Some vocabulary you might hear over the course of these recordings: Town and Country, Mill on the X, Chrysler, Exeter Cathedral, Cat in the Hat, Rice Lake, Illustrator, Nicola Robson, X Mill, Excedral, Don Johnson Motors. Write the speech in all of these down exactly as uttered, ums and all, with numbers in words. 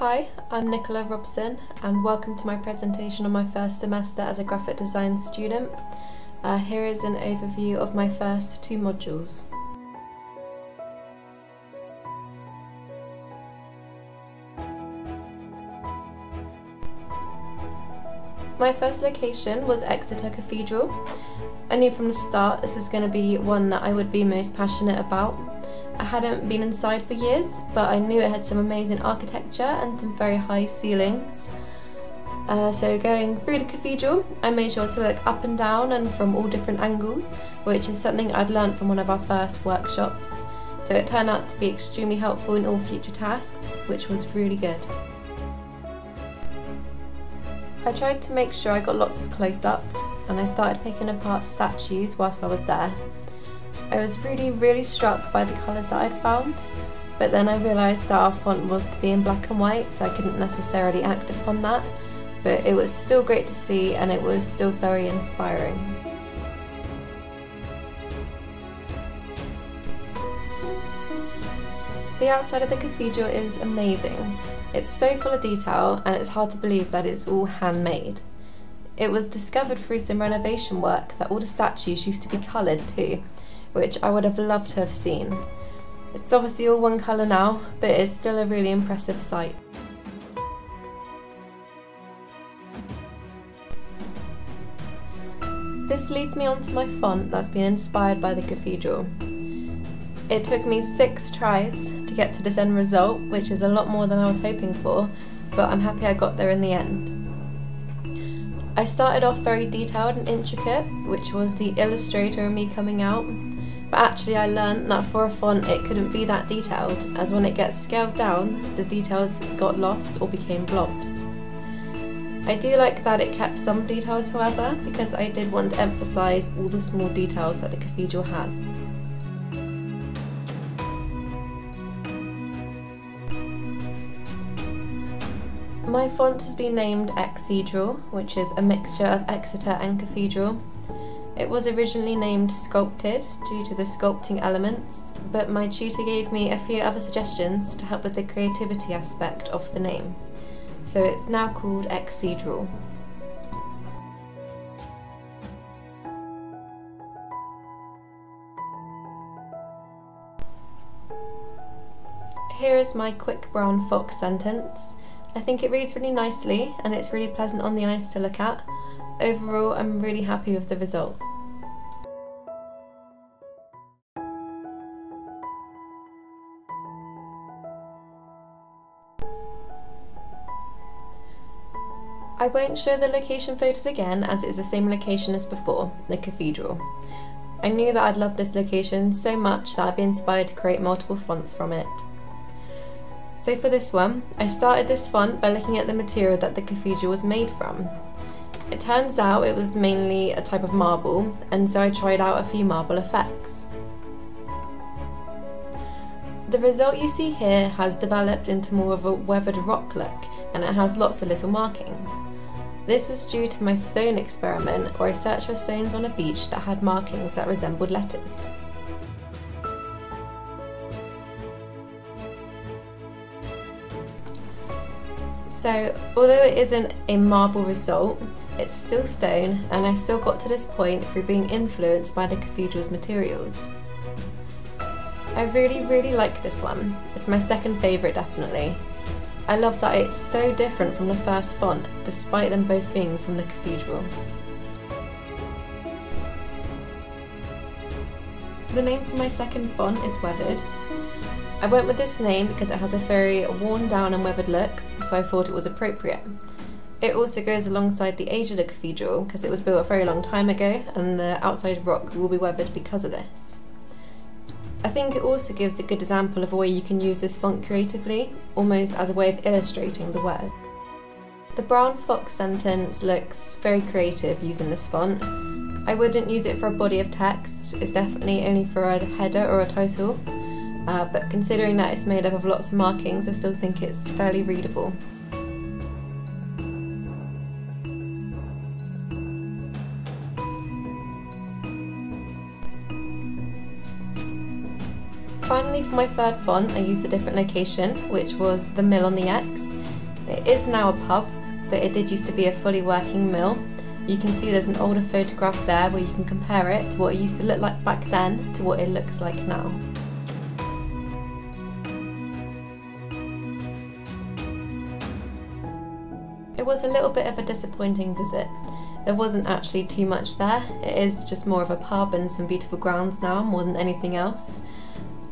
Hi, I'm Nicola Robson and welcome to my presentation on my first semester as a graphic design student. Uh, here is an overview of my first two modules. My first location was Exeter Cathedral. I knew from the start this was going to be one that I would be most passionate about. I hadn't been inside for years, but I knew it had some amazing architecture and some very high ceilings. Uh, so going through the cathedral, I made sure to look up and down and from all different angles, which is something I'd learned from one of our first workshops. So it turned out to be extremely helpful in all future tasks, which was really good. I tried to make sure I got lots of close-ups, and I started picking apart statues whilst I was there. I was really, really struck by the colours that I'd found, but then I realised that our font was to be in black and white, so I couldn't necessarily act upon that, but it was still great to see and it was still very inspiring. The outside of the cathedral is amazing. It's so full of detail and it's hard to believe that it's all handmade. It was discovered through some renovation work that all the statues used to be coloured too, which I would have loved to have seen. It's obviously all one colour now, but it's still a really impressive sight. This leads me on to my font that's been inspired by the cathedral. It took me six tries to get to this end result, which is a lot more than I was hoping for, but I'm happy I got there in the end. I started off very detailed and intricate, which was the Illustrator and me coming out, but actually I learned that for a font it couldn't be that detailed, as when it gets scaled down the details got lost or became blobs. I do like that it kept some details however, because I did want to emphasise all the small details that the cathedral has. My font has been named Excedral, which is a mixture of Exeter and Cathedral. It was originally named Sculpted due to the sculpting elements, but my tutor gave me a few other suggestions to help with the creativity aspect of the name. So it's now called Excedral. Here is my quick brown fox sentence. I think it reads really nicely and it's really pleasant on the eyes to look at. Overall, I'm really happy with the result. I won't show the location photos again as it's the same location as before, the cathedral. I knew that I'd love this location so much that I'd be inspired to create multiple fonts from it. So for this one, I started this font by looking at the material that the cathedral was made from. It turns out it was mainly a type of marble, and so I tried out a few marble effects. The result you see here has developed into more of a weathered rock look, and it has lots of little markings. This was due to my stone experiment, where I searched for stones on a beach that had markings that resembled letters. So, although it isn't a marble result, it's still stone, and I still got to this point through being influenced by the cathedral's materials. I really, really like this one. It's my second favourite, definitely. I love that it's so different from the first font, despite them both being from the cathedral. The name for my second font is Weathered. I went with this name because it has a very worn down and weathered look, so I thought it was appropriate. It also goes alongside the age of the cathedral, because it was built a very long time ago and the outside rock will be weathered because of this. I think it also gives a good example of a way you can use this font creatively, almost as a way of illustrating the word. The brown fox sentence looks very creative using this font. I wouldn't use it for a body of text, it's definitely only for a header or a title. Uh, but considering that it's made up of lots of markings, I still think it's fairly readable. Finally, for my third font, I used a different location, which was the Mill on the X. It is now a pub, but it did used to be a fully working mill. You can see there's an older photograph there where you can compare it to what it used to look like back then to what it looks like now. It was a little bit of a disappointing visit. There wasn't actually too much there. It is just more of a pub and some beautiful grounds now more than anything else.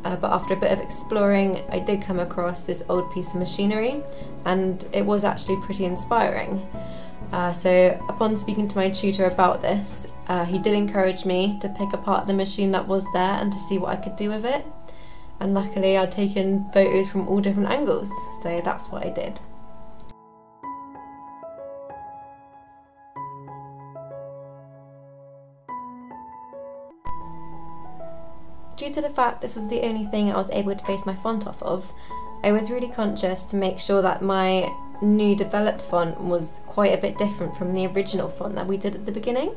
Uh, but after a bit of exploring, I did come across this old piece of machinery, and it was actually pretty inspiring. Uh, so upon speaking to my tutor about this, uh, he did encourage me to pick apart the machine that was there and to see what I could do with it. And luckily I'd taken photos from all different angles, so that's what I did. Due to the fact this was the only thing I was able to base my font off of, I was really conscious to make sure that my new developed font was quite a bit different from the original font that we did at the beginning.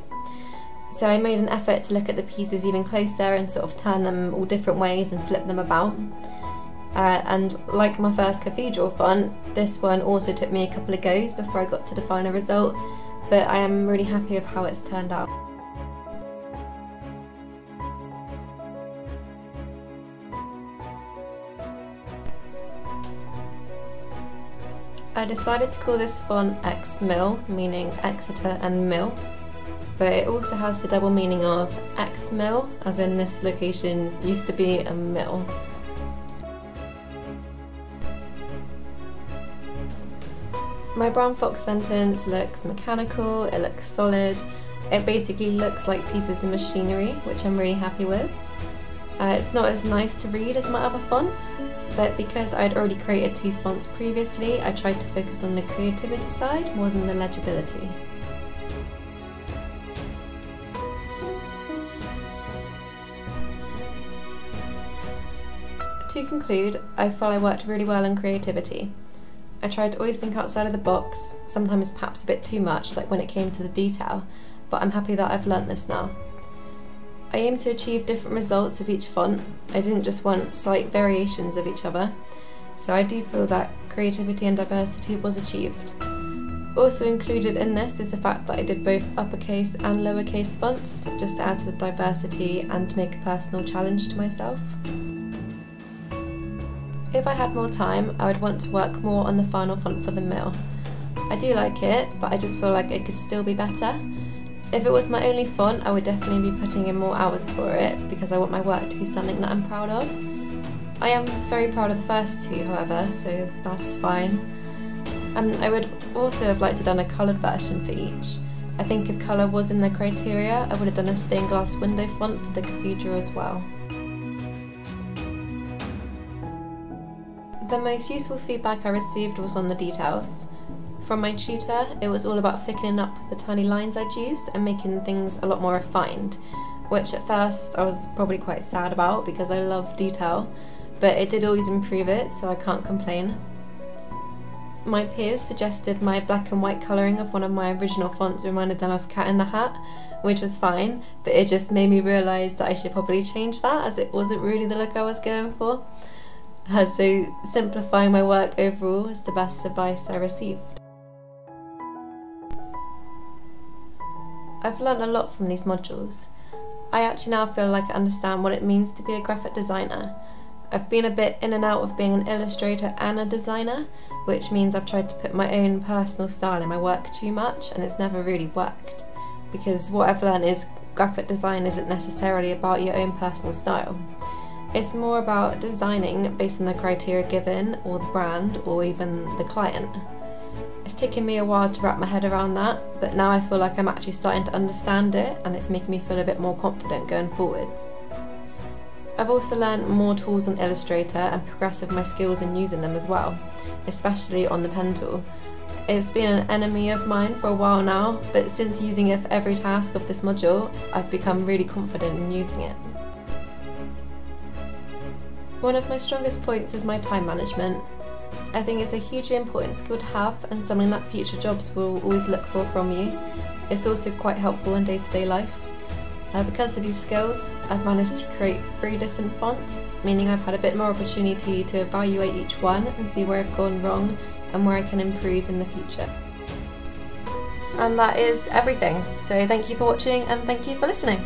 So I made an effort to look at the pieces even closer and sort of turn them all different ways and flip them about. Uh, and like my first cathedral font, this one also took me a couple of goes before I got to the final result, but I am really happy with how it's turned out. I decided to call this font X Mill, meaning Exeter and Mill, but it also has the double meaning of X Mill, as in this location used to be a mill. My brown fox sentence looks mechanical, it looks solid, it basically looks like pieces of machinery, which I'm really happy with. Uh, it's not as nice to read as my other fonts, but because I'd already created two fonts previously, I tried to focus on the creativity side more than the legibility. To conclude, I felt I worked really well on creativity. I tried to always think outside of the box, sometimes perhaps a bit too much, like when it came to the detail, but I'm happy that I've learnt this now. I aim to achieve different results with each font. I didn't just want slight variations of each other, so I do feel that creativity and diversity was achieved. Also included in this is the fact that I did both uppercase and lowercase fonts, just to add to the diversity and to make a personal challenge to myself. If I had more time, I would want to work more on the final font for the mill. I do like it, but I just feel like it could still be better. If it was my only font, I would definitely be putting in more hours for it, because I want my work to be something that I'm proud of. I am very proud of the first two, however, so that's fine. And I would also have liked to have done a coloured version for each. I think if colour was in the criteria, I would have done a stained glass window font for the cathedral as well. The most useful feedback I received was on the details. From my tutor, it was all about thickening up the tiny lines I'd used and making things a lot more refined, which at first I was probably quite sad about because I love detail, but it did always improve it, so I can't complain. My peers suggested my black and white colouring of one of my original fonts reminded them of Cat in the Hat, which was fine, but it just made me realise that I should probably change that, as it wasn't really the look I was going for. Uh, so simplifying my work overall is the best advice I received. I've learned a lot from these modules. I actually now feel like I understand what it means to be a graphic designer. I've been a bit in and out of being an illustrator and a designer, which means I've tried to put my own personal style in my work too much, and it's never really worked. Because what I've learned is graphic design isn't necessarily about your own personal style. It's more about designing based on the criteria given, or the brand, or even the client. It's taken me a while to wrap my head around that, but now I feel like I'm actually starting to understand it, and it's making me feel a bit more confident going forwards. I've also learned more tools on Illustrator and progressed with my skills in using them as well, especially on the pen tool. It's been an enemy of mine for a while now, but since using it for every task of this module, I've become really confident in using it. One of my strongest points is my time management. I think it's a hugely important skill to have, and something that future jobs will always look for from you. It's also quite helpful in day-to-day life. Uh, because of these skills, I've managed to create three different fonts, meaning I've had a bit more opportunity to evaluate each one and see where I've gone wrong and where I can improve in the future. And that is everything. So thank you for watching and thank you for listening.